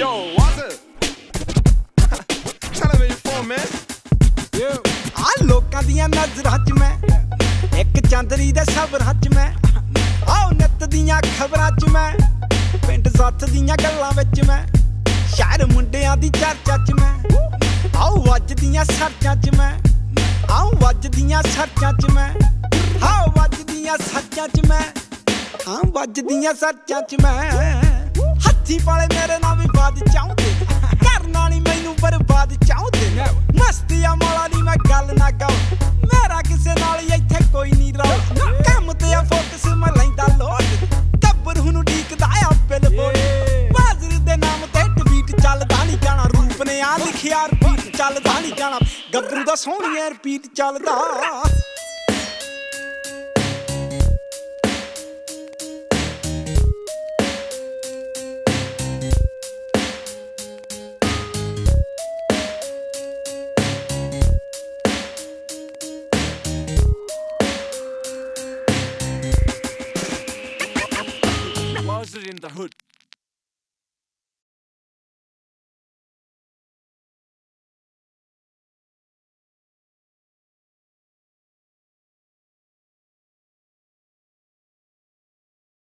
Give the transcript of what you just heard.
Yo, what's it? Tell me your phone, man. Yeah. I look at the end of the hatch, man. Ek chandri da sabar hatch, man. Oh, net diya khabar hatch, man. Pent sath diya galla vich, man. Shahar mundeyan di char chach, man. Oh, waj diya sar chach, man. Oh, waj diya sar chach, man. Oh, waj diya sar chach, man. Oh, waj diya sar chach, man. हाथी पाले मेरे ना भी बाद चाहूँगी करना नहीं मैंने पर बाद चाहूँगी मस्तियाँ माला नहीं मैं गल ना गाऊँ मेरा किसे नाल ये थे कोई नहीं रहा काम तो या फोकस में लाइन डालों तब रुनु ठीक दाया पेल बोले बाजरे दे नाम ते बीट चाल दानी जाना रूप ने यार लिखिया बीट चाल दानी जाना गब्रू दा सोनिया बीट चाल दा in the hood.